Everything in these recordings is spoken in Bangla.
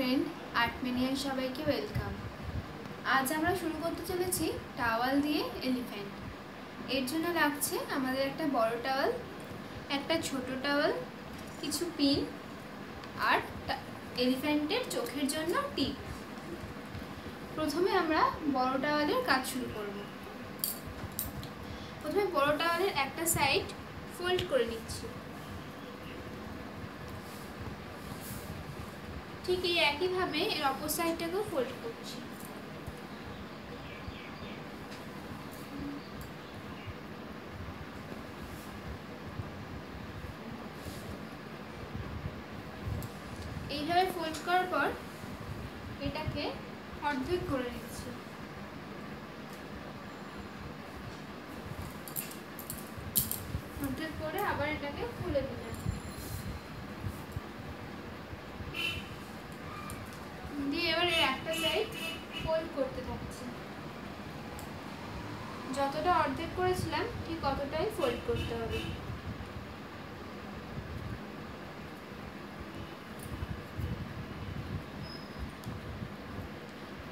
फ्रेंड आर्ट मेनियार सबाइके वेलकाम। आज आमरा शुरू करते चलेছি টাওয়াল দিয়ে এলিফ্যান্ট। এর জন্য লাগছে আমাদের একটা বড় টাওয়াল, একটা ছোট টাওয়াল, কিছু পিন আর এলিফ্যান্টের চোখের জন্য টিপ। প্রথমে আমরা বড় টাওয়ালের কাজ শুরু করব। প্রথমে বড় টাওয়ালের একটা সাইড ফোল্ড করে নিচ্ছি। ठीक है एक ही भाव एर अपोसाइडटा को फोल्ड कर फोल्ड करार पर एटाके अर्धेक कर निच्छी। अर्धेक करे आबार एटाके खुले दिलाम। যতটা অর্ধেক করেছিলাম ঠিক ততটাই ফোল্ড করতে হবে।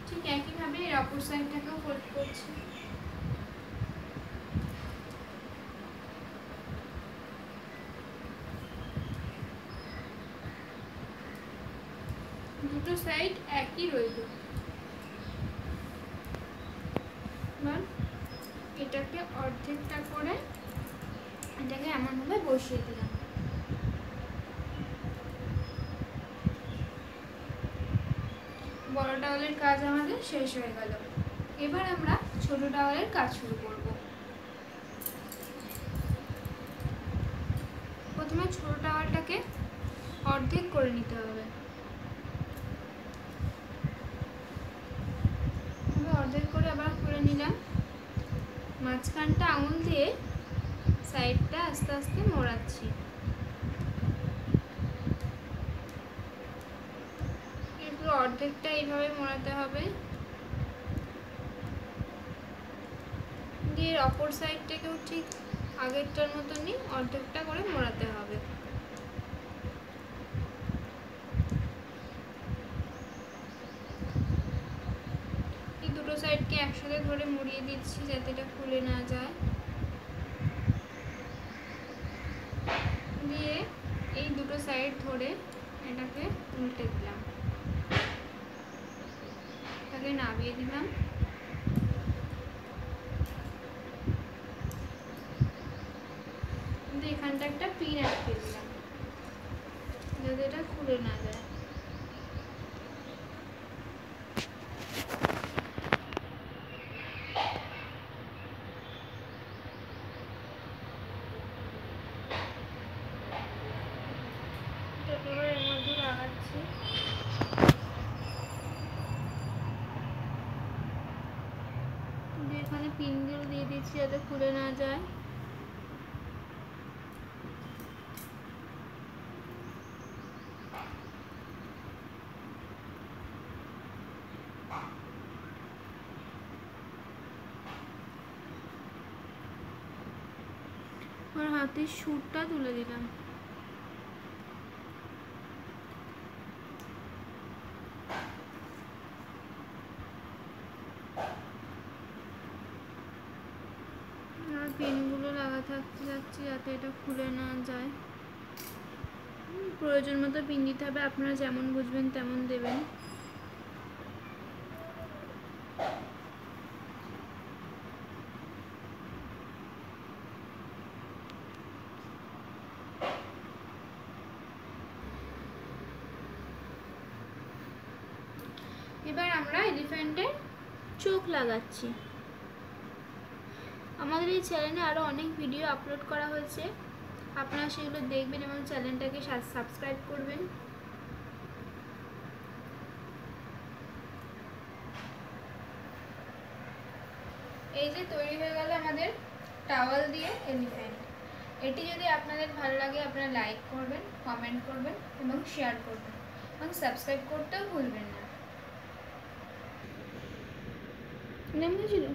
ঠিক একই ভাবে এর অপর সাইডটাকেও ফোল্ড করছি। দুটো সাইড একই রইল। এটাকে অর্ধেকটা করে এটাকে এমনভাবে বসিয়ে দিলাম। বড় টাওয়ালের কাজ আমাদের শেষ হয়ে গেল। এবার আমরা ছোট টাওয়ালের কাজ শুরু করব। প্রথমে ছোট টাওয়ালটাকে অর্ধেক করে নিতে হবে। অর্ধেক করে আবার খুলে নিলাম। মাঝখানটা আঙুল দিয়ে সাইডটা আস্তে আস্তে মোড়াচ্ছি। এরপর অর্ধেকটা এইভাবে মোড়াতে হবে, দিয়ে অপর সাইডটাকেও ঠিক আগেরটার মতনই অর্ধেকটা করে মোড়াতে হবে। সাইডকে একসাথে ধরে মুড়িয়ে দিচ্ছি যাতে এটা খুলে না যায়। দিয়ে এই দুটো সাইড ধরে এটাকে উল্টে দিলাম, এটাকে নামিয়ে দিলাম। এখানটা একটা পিন আটকে দিলাম যাতে এটা খুলে না যায়। এখানে পিনগুলো দিয়ে দিচ্ছি যাতে খুলে না যায়। আমার হাতের সুরটা তুলে দিলাম। পিনগুলো লাগা থাকতে যাচ্ছে যাতে এটা খুলে না যায়। প্রয়োজন মতো পিন দিতে হবে, আপনারা যেমন বুঝবেন তেমন দেবেন। এবার আমরা এলিফ্যান্টের চোখ লাগাচ্ছি। আমাদের এই চ্যানেলে আরও অনেক ভিডিও আপলোড করা হয়েছে, আপনারা সেগুলো দেখবেন এবং চ্যানেলটাকে সাবস্ক্রাইব করবেন। এই যে তৈরি হয়ে গেল আমাদের টাওয়াল দিয়ে এলিফ্যান্ট। এটি যদি আপনাদের ভালো লাগে আপনারা লাইক করবেন, কমেন্ট করবেন এবং শেয়ার করবেন এবং সাবস্ক্রাইব করতেও ভুলবেন না। নাম কি ছিল?